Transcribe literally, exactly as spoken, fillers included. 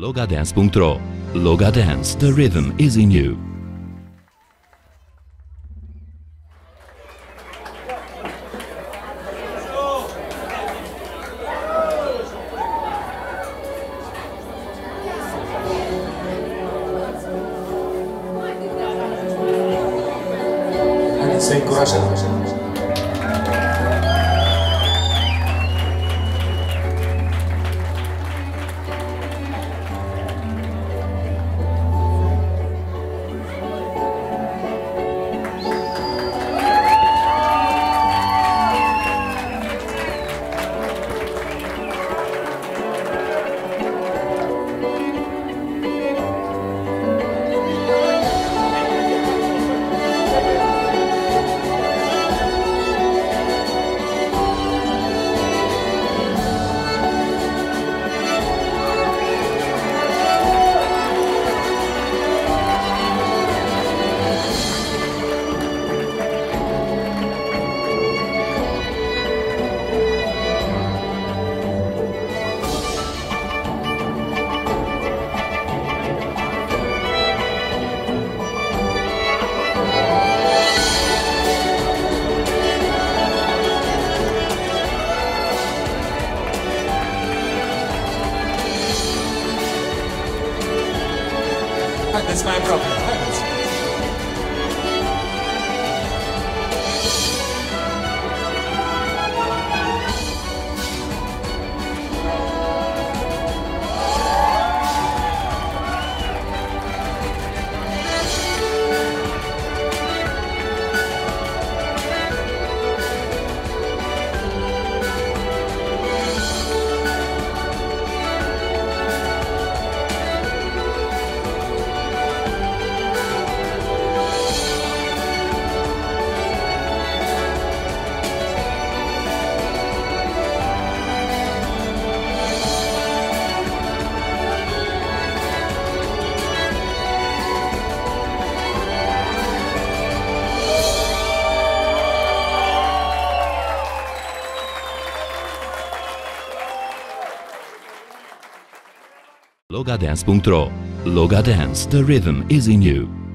Logadance.ro Logadance, the rhythm is in you. Haideți să încurajăm. That's my problem. Logadance.ro Logadance, the rhythm is in you.